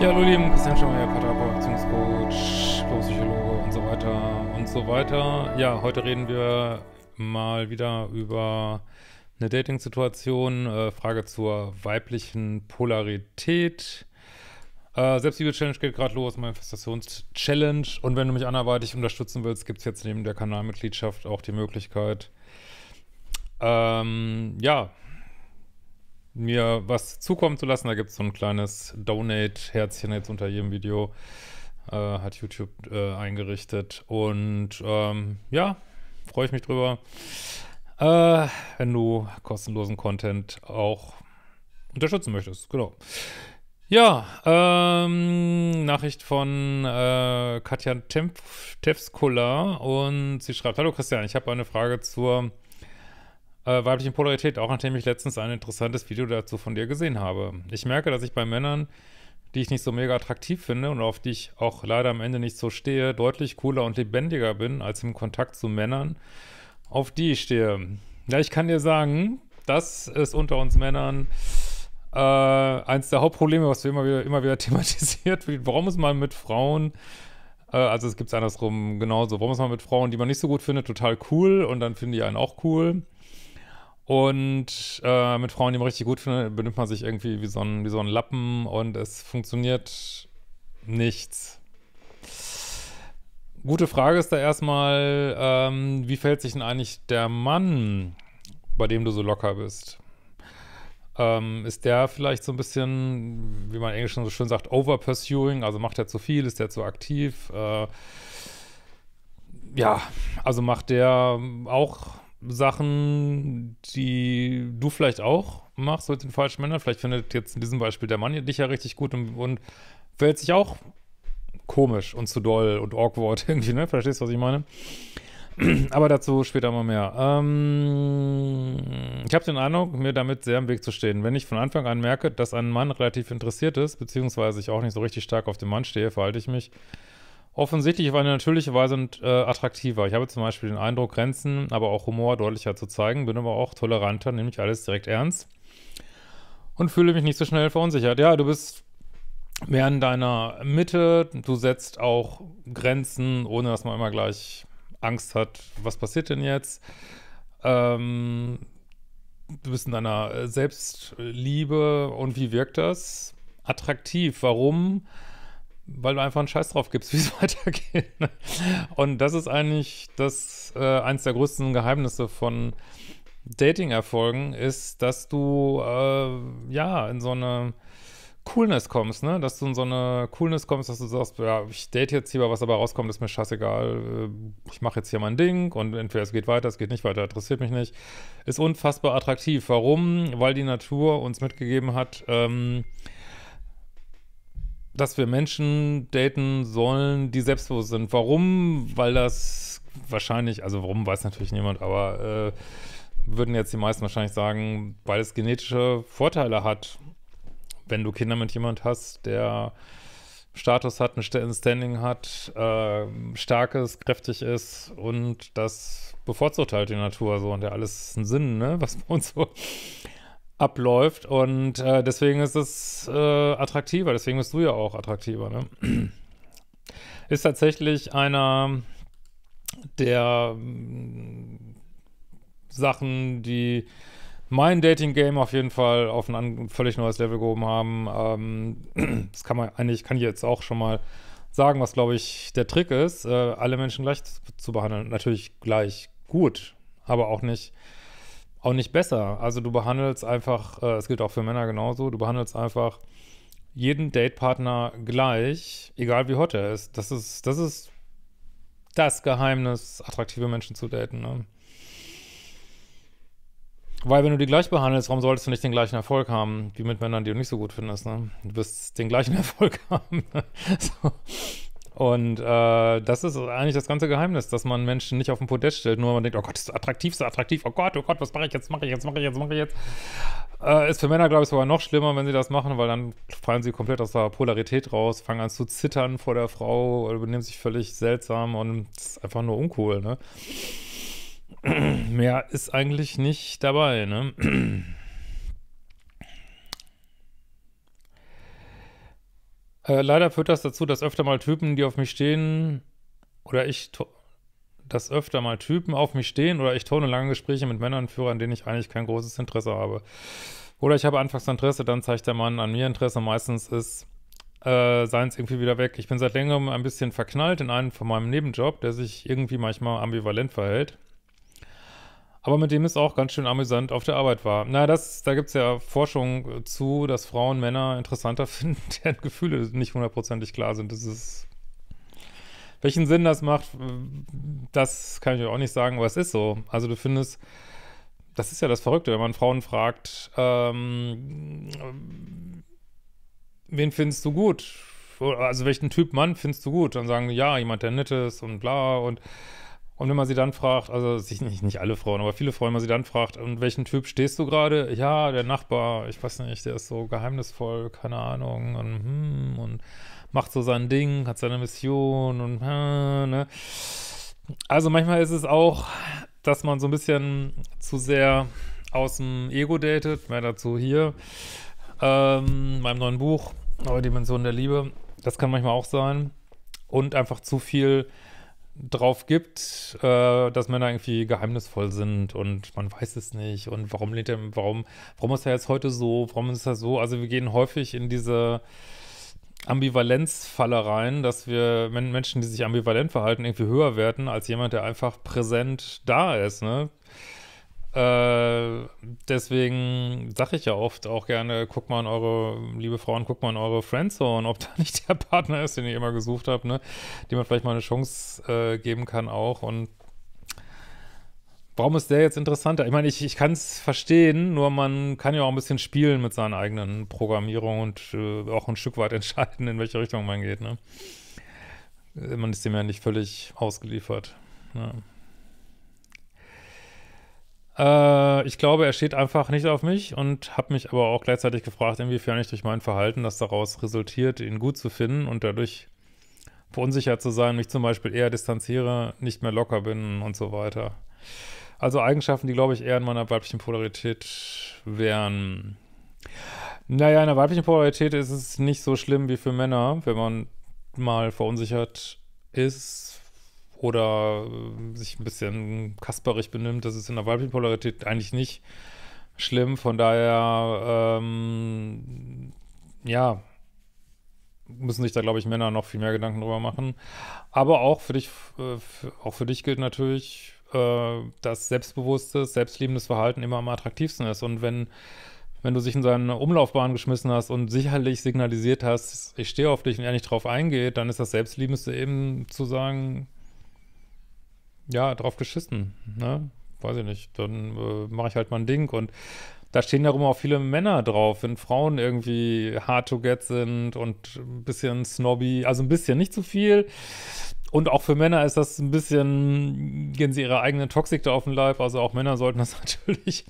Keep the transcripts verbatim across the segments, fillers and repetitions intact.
Ja, hallo lieben, Christian Hemschemeier, Paartherapie, Psychologe und so weiter und so weiter. Ja, heute reden wir mal wieder über eine Dating-Situation, äh, Frage zur weiblichen Polarität. Äh, Selbstliebe-Challenge geht gerade los, Manifestations-Challenge. Und wenn du mich anderweitig unterstützen willst, gibt es jetzt neben der Kanalmitgliedschaft auch die Möglichkeit, ähm, ja, mir was zukommen zu lassen. Da gibt es so ein kleines Donate-Herzchen jetzt unter jedem Video, äh, hat YouTube äh, eingerichtet. Und ähm, ja, freue ich mich drüber, äh, wenn du kostenlosen Content auch unterstützen möchtest. Genau. Ja, ähm, Nachricht von äh, Katja Tevskola und sie schreibt: Hallo Christian, ich habe eine Frage zur weiblichen Polarität, auch nachdem ich letztens ein interessantes Video dazu von dir gesehen habe. Ich merke, dass ich bei Männern, die ich nicht so mega attraktiv finde und auf die ich auch leider am Ende nicht so stehe, deutlich cooler und lebendiger bin, als im Kontakt zu Männern, auf die ich stehe. Ja, ich kann dir sagen, das ist unter uns Männern äh, eins der Hauptprobleme, was wir immer wieder, immer wieder thematisiert wird. Warum ist man mit Frauen... Also es gibt es andersrum genauso. Warum ist man mit Frauen, die man nicht so gut findet, total cool und dann finden die einen auch cool? Und äh, mit Frauen, die man richtig gut findet, benimmt man sich irgendwie wie so ein, wie so ein Lappen und es funktioniert nichts. Gute Frage ist da erstmal, ähm, wie verhält sich denn eigentlich der Mann, bei dem du so locker bist? Ähm, ist der vielleicht so ein bisschen, wie man im Englischen so schön sagt, overpursuing? Also macht er zu viel, ist der zu aktiv? Äh, ja, also macht der auch Sachen, die du vielleicht auch machst mit den falschen Männern. Vielleicht findet jetzt in diesem Beispiel der Mann dich ja richtig gut und, und verhält sich auch komisch und zu doll und awkward irgendwie, ne? Verstehst du, was ich meine? Aber dazu später mal mehr. Ähm, ich habe den Eindruck, mir damit sehr im Weg zu stehen. Wenn ich von Anfang an merke, dass ein Mann relativ interessiert ist, beziehungsweise ich auch nicht so richtig stark auf den Mann stehe, verhalte ich mich offensichtlich auf eine natürliche Weise und äh, attraktiver. Ich habe zum Beispiel den Eindruck, Grenzen, aber auch Humor deutlicher zu zeigen, bin aber auch toleranter, nehme ich alles direkt ernst und fühle mich nicht so schnell verunsichert. Ja, du bist mehr in deiner Mitte, du setzt auch Grenzen, ohne dass man immer gleich Angst hat, was passiert denn jetzt? Ähm, du bist in deiner Selbstliebe und wie wirkt das? Attraktiv. Warum? Weil du einfach einen Scheiß drauf gibst, wie es weitergeht. Und das ist eigentlich das äh, eins der größten Geheimnisse von Dating-Erfolgen ist, dass du äh, ja in so eine Coolness kommst, ne? Dass du in so eine Coolness kommst, dass du sagst, ja, ich date jetzt lieber, was dabei rauskommt, ist mir scheißegal, ich mache jetzt hier mein Ding und entweder es geht weiter, es geht nicht weiter, interessiert mich nicht. Ist unfassbar attraktiv. Warum? Weil die Natur uns mitgegeben hat, ähm, dass wir Menschen daten sollen, die selbstbewusst sind. Warum? Weil das wahrscheinlich, also warum weiß natürlich niemand, aber äh, würden jetzt die meisten wahrscheinlich sagen, weil es genetische Vorteile hat, wenn du Kinder mit jemand hast, der Status hat, ein Standing hat, äh, stark ist, kräftig ist und das bevorzugt halt die Natur so und der alles einen Sinn, ne, was bei uns so abläuft und äh, deswegen ist es äh, attraktiver, deswegen bist du ja auch attraktiver, ne? Ist tatsächlich einer der mh, Sachen, die mein Dating-Game auf jeden Fall auf ein völlig neues Level gehoben haben. Ähm, das kann man eigentlich, kann ich jetzt auch schon mal sagen, was glaube ich der Trick ist, äh, alle Menschen gleich zu, zu behandeln. Natürlich gleich gut, aber auch nicht auch nicht besser. Also du behandelst einfach, es äh, gilt auch für Männer genauso, du behandelst einfach jeden Datepartner gleich, egal wie hot er ist. Das ist das, ist das Geheimnis, attraktive Menschen zu daten, ne? Weil wenn du die gleich behandelst, warum solltest du nicht den gleichen Erfolg haben, wie mit Männern, die du nicht so gut findest, ne? Du wirst den gleichen Erfolg haben. So. Und äh, das ist eigentlich das ganze Geheimnis, dass man Menschen nicht auf den Podest stellt, nur man denkt, oh Gott, ist so attraktiv, so attraktiv, oh Gott, oh Gott, was mache ich jetzt, mache ich jetzt, mache ich jetzt, mache ich jetzt. Äh, ist für Männer, glaube ich, sogar noch schlimmer, wenn sie das machen, weil dann fallen sie komplett aus der Polarität raus, fangen an zu zittern vor der Frau, oder benehmen sich völlig seltsam und das ist einfach nur uncool, ne? Mehr ist eigentlich nicht dabei, ne? Äh, leider führt das dazu, dass öfter mal Typen, die auf mich stehen, oder ich, dass öfter mal Typen auf mich stehen oder ich tone lange Gespräche mit Männern führe, an denen ich eigentlich kein großes Interesse habe. Oder ich habe anfangs Interesse, dann zeigt der Mann an mir Interesse. Meistens ist äh, seins irgendwie wieder weg. Ich bin seit längerem ein bisschen verknallt in einen von meinem Nebenjob, der sich irgendwie manchmal ambivalent verhält. Aber mit dem es auch ganz schön amüsant auf der Arbeit war. Na, das, da gibt es ja Forschung zu, dass Frauen Männer interessanter finden, deren Gefühle nicht hundertprozentig klar sind. Das ist... Welchen Sinn das macht, das kann ich auch nicht sagen, aber es ist so. Also du findest, das ist ja das Verrückte, wenn man Frauen fragt, ähm, wen findest du gut? Also welchen Typ Mann findest du gut? Dann sagen die, ja, jemand, der nett ist und bla. Und, und wenn man sie dann fragt, also nicht, nicht alle Frauen, aber viele Frauen, wenn man sie dann fragt, und welchen Typ stehst du gerade? Ja, der Nachbar, ich weiß nicht, der ist so geheimnisvoll, keine Ahnung, und hm, und macht so sein Ding, hat seine Mission und ne. Also manchmal ist es auch, dass man so ein bisschen zu sehr aus dem Ego datet. Mehr dazu hier, ähm, meinem neuen Buch, Neue Dimension der Liebe. Das kann manchmal auch sein. Und einfach zu viel drauf gibt, äh, dass Männer irgendwie geheimnisvoll sind und man weiß es nicht. Und warum lebt er, warum, warum ist er jetzt heute so, warum ist er so? Also wir gehen häufig in diese Ambivalenzfalle rein, dass wir Menschen, die sich ambivalent verhalten, irgendwie höher werten als jemand, der einfach präsent da ist, ne? Äh, deswegen sage ich ja oft auch gerne, guckt mal an eure, liebe Frauen, guckt mal an eure Friendzone, ob da nicht der Partner ist, den ihr immer gesucht habt, ne? Dem man vielleicht mal eine Chance äh, geben kann auch. Und warum ist der jetzt interessanter? Ich meine, ich, ich kann es verstehen, nur man kann ja auch ein bisschen spielen mit seinen eigenen Programmierungen und äh, auch ein Stück weit entscheiden, in welche Richtung man geht, ne? Man ist dem ja nicht völlig ausgeliefert, ne? Äh, ich glaube, er steht einfach nicht auf mich und habe mich aber auch gleichzeitig gefragt, inwiefern ich durch mein Verhalten, das daraus resultiert, ihn gut zu finden und dadurch verunsichert zu sein, mich zum Beispiel eher distanziere, nicht mehr locker bin und so weiter. Also Eigenschaften, die, glaube ich, eher in meiner weiblichen Polarität wären. Naja, in der weiblichen Polarität ist es nicht so schlimm wie für Männer, wenn man mal verunsichert ist oder sich ein bisschen kasperig benimmt. Das ist in der weiblichen Polarität eigentlich nicht schlimm. Von daher, ähm, ja, müssen sich da, glaube ich, Männer noch viel mehr Gedanken drüber machen. Aber auch für dich, äh, für, auch für dich gilt natürlich, dass selbstbewusstes, selbstliebendes Verhalten immer am attraktivsten ist. Und wenn, wenn du dich in seine Umlaufbahn geschmissen hast und sicherlich signalisiert hast, ich stehe auf dich und er nicht drauf eingeht, dann ist das Selbstliebendste eben zu sagen, ja, drauf geschissen, ne? Weiß ich nicht, dann äh, mache ich halt mein Ding. Und da stehen darum auch viele Männer drauf, wenn Frauen irgendwie hard to get sind und ein bisschen snobby, also ein bisschen, nicht zu viel. Und auch für Männer ist das ein bisschen, gehen sie ihre eigene Toxik da auf den Leib. Also auch Männer sollten das natürlich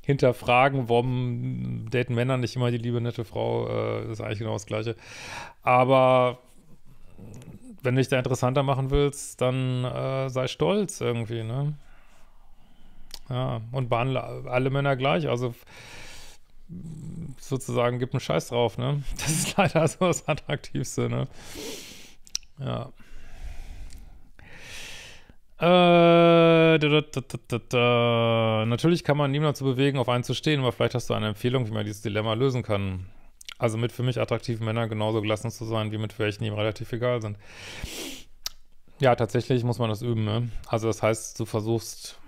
hinterfragen. Warum daten Männer nicht immer die liebe, nette Frau? Äh, ist eigentlich genau das Gleiche. Aber wenn du dich da interessanter machen willst, dann äh, sei stolz irgendwie, ne? Ja, und behandle alle Männer gleich. Also sozusagen, gib einen Scheiß drauf, ne? Das ist leider so das Attraktivste, ne? Ja. Äh, da, da, da, da. Natürlich kann man niemanden dazu bewegen, auf einen zu stehen, aber vielleicht hast du eine Empfehlung, wie man dieses Dilemma lösen kann. Also mit für mich attraktiven Männern genauso gelassen zu sein, wie mit welchen, die ihm relativ egal sind. Ja, tatsächlich muss man das üben, ne? Also das heißt, du versuchst,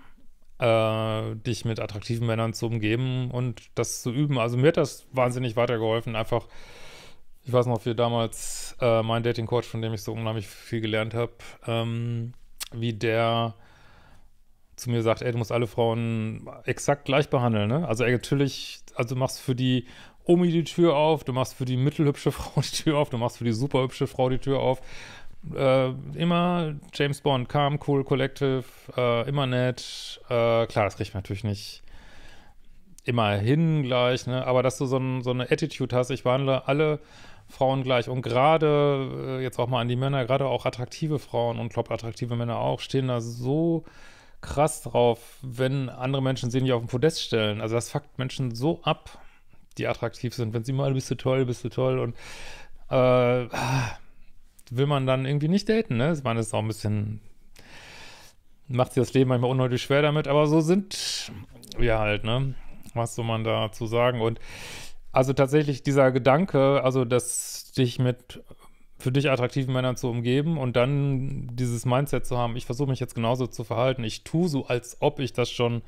äh, dich mit attraktiven Männern zu umgeben und das zu üben. Also mir hat das wahnsinnig weitergeholfen, einfach... Ich weiß noch, wie damals äh, mein Dating-Coach, von dem ich so unheimlich viel gelernt habe, ähm, wie der zu mir sagt, ey, du musst alle Frauen exakt gleich behandeln, ne? Also ey, natürlich, also du machst für die Omi die Tür auf, du machst für die mittelhübsche Frau die Tür auf, du machst für die superhübsche Frau die Tür auf. Äh, immer James Bond, calm, cool, collective, äh, immer nett. Äh, klar, das kriegt man natürlich nicht immer hin gleich, ne? Aber dass du so, ein, so eine Attitude hast, ich behandle alle Frauen gleich. Und gerade, jetzt auch mal an die Männer, gerade auch attraktive Frauen und, glaube, attraktive Männer auch, stehen da so krass drauf, wenn andere Menschen sie nicht auf dem Podest stellen. Also das fuckt Menschen so ab, die attraktiv sind. Wenn sie mal, bist du toll, bist du toll. Und äh, will man dann irgendwie nicht daten, ne? Ich meine, das ist auch ein bisschen, macht sich das Leben manchmal unnötig schwer damit, aber so sind wir halt, ne? Was soll man dazu sagen? Und also tatsächlich dieser Gedanke, also dass dich mit für dich attraktiven Männern zu umgeben und dann dieses Mindset zu haben, ich versuche mich jetzt genauso zu verhalten, ich tue so, als ob ich das schon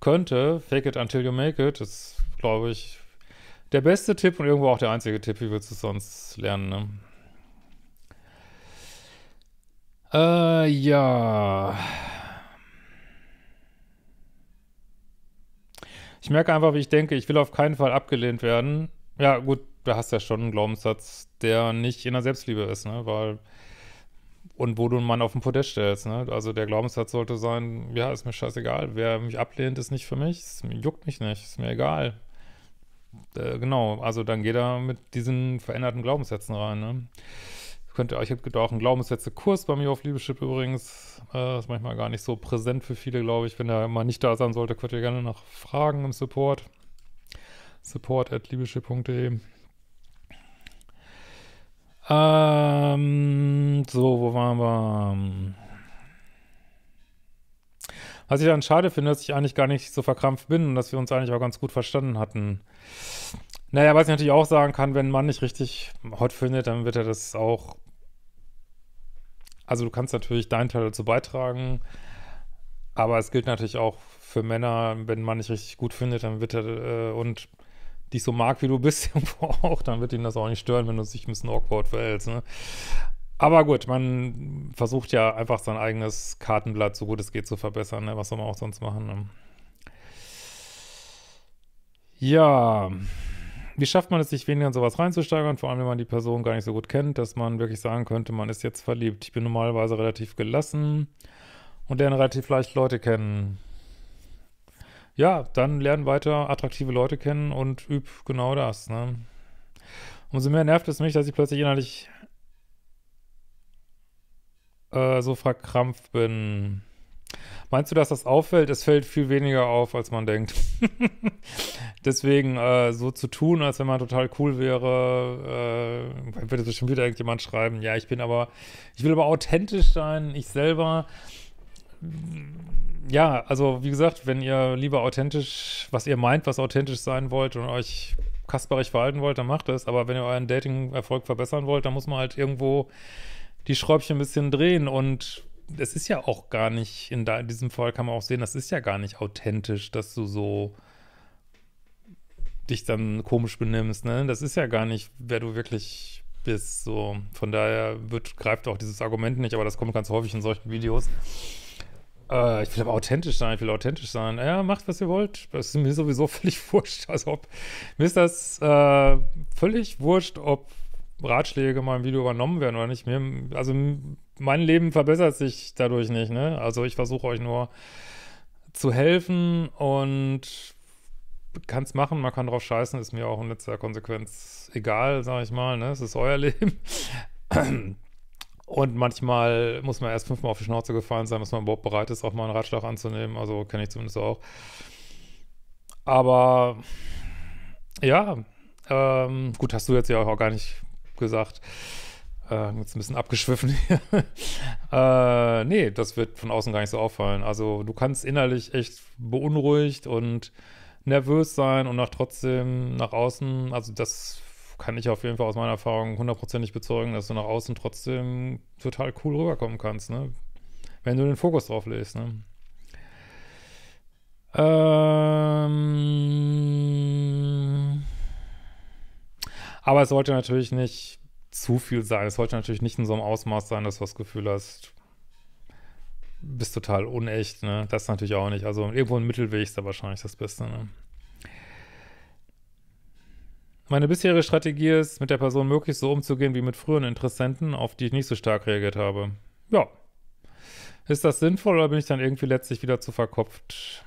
könnte, fake it until you make it, ist, glaube ich, der beste Tipp und irgendwo auch der einzige Tipp, wie willst du es sonst lernen, ne? Äh, ja. Ich merke einfach, wie ich denke, ich will auf keinen Fall abgelehnt werden. Ja, gut, du hast ja schon einen Glaubenssatz, der nicht in der Selbstliebe ist, ne? Weil, und wo du einen Mann auf den Podest stellst, ne? Also der Glaubenssatz sollte sein, ja, ist mir scheißegal, wer mich ablehnt, ist nicht für mich, es juckt mich nicht, ist mir egal. Äh, genau, also dann geht er mit diesen veränderten Glaubenssätzen rein, ne? Könnt ihr, ich habe auch einen Glaubenssätze-Kurs bei mir auf Liebeschip übrigens. Äh, ist manchmal gar nicht so präsent für viele, glaube ich. Wenn er mal nicht da sein sollte, könnt ihr gerne nach Fragen im Support. Support at liebeschip punkt de. Ähm, so, wo waren wir? Was ich dann schade finde, dass ich eigentlich gar nicht so verkrampft bin und dass wir uns eigentlich auch ganz gut verstanden hatten. Naja, was ich natürlich auch sagen kann, wenn ein Mann nicht richtig hot findet, dann wird er das auch. Also du kannst natürlich deinen Teil dazu beitragen, aber es gilt natürlich auch für Männer, wenn ein Mann nicht richtig gut findet, dann wird er, äh, und dich so mag, wie du bist, irgendwo auch, dann wird ihn das auch nicht stören, wenn du dich ein bisschen awkward verhältst, ne? Aber gut, man versucht ja einfach sein eigenes Kartenblatt, so gut es geht, zu verbessern, ne? Was soll man auch sonst machen, ne? Ja. Wie schafft man es, sich weniger in sowas reinzusteigern, vor allem, wenn man die Person gar nicht so gut kennt, dass man wirklich sagen könnte, man ist jetzt verliebt. Ich bin normalerweise relativ gelassen und lerne relativ leicht Leute kennen. Ja, dann lernen weiter attraktive Leute kennen und üb genau das, ne? Umso mehr nervt es mich, dass ich plötzlich innerlich äh, so verkrampft bin. Meinst du, dass das auffällt? Es fällt viel weniger auf, als man denkt. Deswegen äh, so zu tun, als wenn man total cool wäre, äh, würde bestimmt wieder irgendjemand schreiben, ja, ich bin aber, ich will aber authentisch sein, ich selber. Ja, also wie gesagt, wenn ihr lieber authentisch, was ihr meint, was authentisch sein wollt und euch kasperig verhalten wollt, dann macht es. Aber wenn ihr euren Dating-Erfolg verbessern wollt, dann muss man halt irgendwo die Schräubchen ein bisschen drehen und es ist ja auch gar nicht, in diesem Fall kann man auch sehen, das ist ja gar nicht authentisch, dass du so dich dann komisch benimmst, ne? Das ist ja gar nicht, wer du wirklich bist, so. Von daher wird, greift auch dieses Argument nicht, aber das kommt ganz häufig in solchen Videos. Äh, ich will aber authentisch sein, ich will authentisch sein. Ja, macht, was ihr wollt. Das ist mir sowieso völlig wurscht. Also ob, mir ist das äh, völlig wurscht, ob Ratschläge in meinem Video übernommen werden oder nicht. Mir, also mein Leben verbessert sich dadurch nicht, ne? Also ich versuche euch nur zu helfen und kann es machen, man kann drauf scheißen, ist mir auch in letzter Konsequenz egal, sag ich mal, ne? Es ist euer Leben. Und manchmal muss man erst fünfmal auf die Schnauze gefallen sein, dass man überhaupt bereit ist, auch mal einen Ratschlag anzunehmen, also kenne ich zumindest auch. Aber ja, ähm, gut, hast du jetzt ja auch gar nicht gesagt, äh, jetzt ein bisschen abgeschwiffen hier. äh, nee, das wird von außen gar nicht so auffallen. Also du kannst innerlich echt beunruhigt und nervös sein und nach trotzdem nach außen, also das kann ich auf jeden Fall aus meiner Erfahrung hundertprozentig bezeugen, dass du nach außen trotzdem total cool rüberkommen kannst, ne? Wenn du den Fokus drauf legst, ne? Ähm Aber es sollte natürlich nicht zu viel sein. Es sollte natürlich nicht in so einem Ausmaß sein, dass du das Gefühl hast, bist total unecht, ne? Das natürlich auch nicht. Also irgendwo ein Mittelweg ist da wahrscheinlich das Beste, ne? Meine bisherige Strategie ist, mit der Person möglichst so umzugehen wie mit früheren Interessenten, auf die ich nicht so stark reagiert habe. Ja. Ist das sinnvoll oder bin ich dann irgendwie letztlich wieder zu verkopft?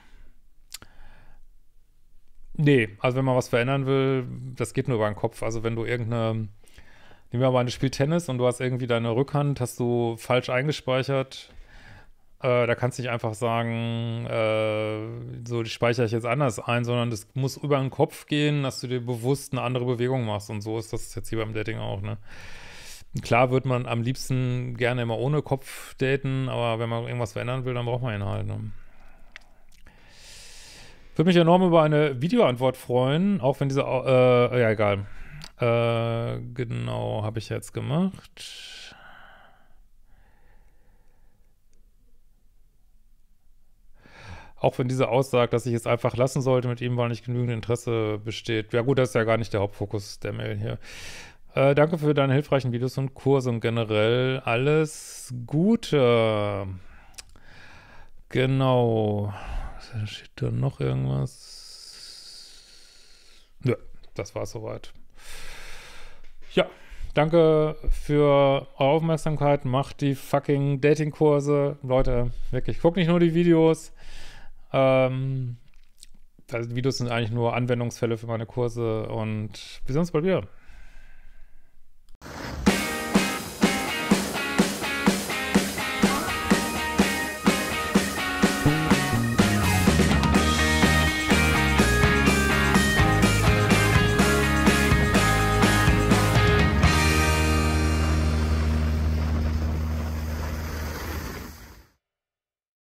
Nee, also wenn man was verändern will, das geht nur über den Kopf. Also wenn du irgendeine, nehmen wir mal an, du spielst Tennis und du hast irgendwie deine Rückhand, hast du falsch eingespeichert, Äh, da kannst du nicht einfach sagen, äh, so, die speichere ich jetzt anders ein, sondern das muss über den Kopf gehen, dass du dir bewusst eine andere Bewegung machst. Und so ist das jetzt hier beim Dating auch, ne? Klar wird man am liebsten gerne immer ohne Kopf daten, aber wenn man irgendwas verändern will, dann braucht man ihn halt, ne? Würde mich enorm über eine Videoantwort freuen, auch wenn diese, äh, ja, egal. Äh, genau, habe ich jetzt gemacht. Auch wenn diese Aussage, dass ich es einfach lassen sollte mit ihm, weil nicht genügend Interesse besteht. Ja gut, das ist ja gar nicht der Hauptfokus der Mail hier. Äh, danke für deine hilfreichen Videos und Kurse und generell alles Gute. Genau. Steht da noch irgendwas? Nö, das war's soweit. Ja, danke für eure Aufmerksamkeit. Macht die fucking Dating-Kurse. Leute, wirklich, guckt nicht nur die Videos. Ähm, also die Videos sind eigentlich nur Anwendungsfälle für meine Kurse und wir sehen uns bald wieder.